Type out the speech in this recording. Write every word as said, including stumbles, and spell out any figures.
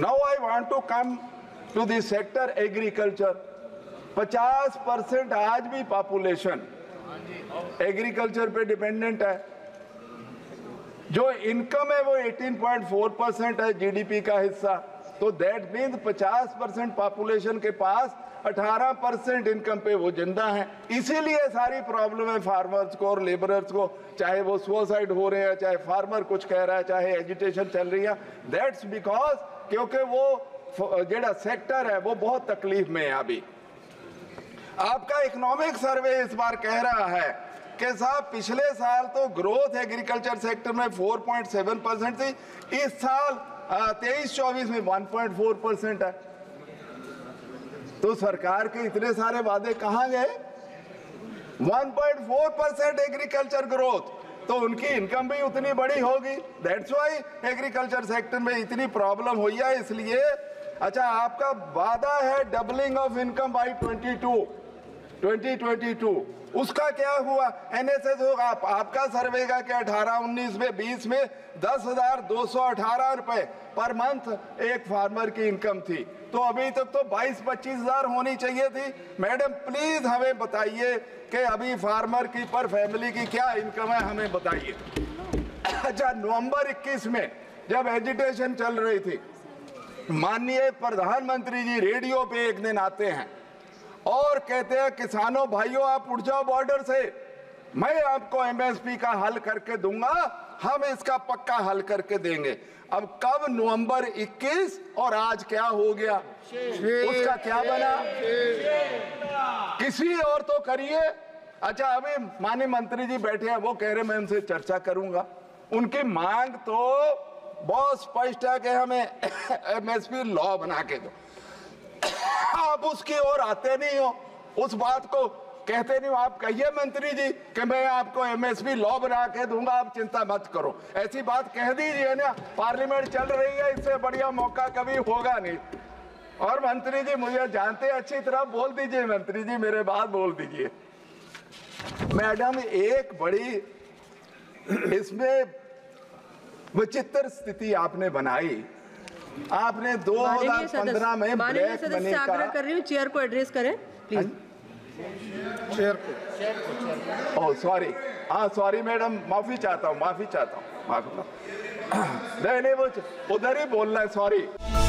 Now I want to come to the sector agriculture. fifty percent आज भी population agriculture पे dependent है. जो income है वो eighteen point four percent है G D P का हिस्सा. तो that means fifty percent population के पास eighteen percent इनकम पे वो जिंदा हैं. इसीलिए सारी प्रॉब्लम है फार्मर्स को और लेबरर्स को, चाहे वो सुसाइड हो रहे हैं, चाहे फार्मर कुछ कह रहा है, चाहे एजिटेशन चल रही है. दैट्स बिकॉज क्योंकि वो जेड़ा सेक्टर है वो बहुत तकलीफ में है. अभी आपका इकोनॉमिक सर्वे इस बार कह रहा है कि साहब पिछले साल तो ग्रोथ एग्रीकल्चर सेक्टर में four point seven परसेंट थी, इस साल तेईस चौबीस में one point four परसेंट है. तो सरकार के इतने सारे वादे कहाँ गए? one point four percent agriculture growth, तो उनकी इनकम भी उतनी बड़ी होगी. दैट्स वाई एग्रीकल्चर सेक्टर में इतनी प्रॉब्लम हुई है. इसलिए अच्छा, आपका वादा है doubling of income by twenty twenty-two, उसका क्या हुआ? एनएसएस होगा आप, आपका सर्वे का क्या अठारह उन्नीस में बीस में दस हजार दो सौ अठारह रुपए पर मंथ एक फार्मर की इनकम थी, तो अभी तक तो बाईस पच्चीस हजार होनी चाहिए थी. मैडम प्लीज हमें बताइए कि अभी फार्मर की पर फैमिली की क्या इनकम है, हमें बताइए. अच्छा, नवंबर इक्कीस में जब एजिटेशन चल रही थी, माननीय प्रधानमंत्री जी रेडियो पे एक दिन आते हैं और कहते हैं किसानों भाइयों आप उठ जाओ बॉर्डर से, मैं आपको एमएसपी का हल करके दूंगा, हम इसका पक्का हल करके देंगे. अब कब? नवंबर इक्कीस, और आज क्या हो गया? उसका क्या बना? किसी और तो करिए. अच्छा, अभी माननीय मंत्री जी बैठे हैं, वो कह रहे मैं उनसे चर्चा करूंगा. उनकी मांग तो बहुत स्पष्ट है कि हमें एमएसपी लॉ बना के दो. आप उसकी ओर आते नहीं हो, उस बात को कहते नहीं हो. आप कहिए मंत्री जी कि मैं आपको एमएसपी लॉ बना के दूंगा, आप चिंता मत करो. ऐसी बात कह दीजिए ना, पार्लियामेंट चल रही है, इससे बढ़िया मौका कभी होगा नहीं. और मंत्री जी मुझे जानते अच्छी तरह, बोल दीजिए मंत्री जी, मेरे बात बोल दीजिए. मैडम, एक बड़ी इसमें विचित्र स्थिति आपने बनाई. आपने दो हजार पंद्रह में ब्लैक मनी का आग्रह कर रही हूं, चेयर को एड्रेस करें प्लीज. चेयर को, ओह सॉरी, हाँ सॉरी मैडम, माफी चाहता हूँ माफी चाहता हूँ माफी. नहीं नहीं, वो उधर ही बोलना है, सॉरी.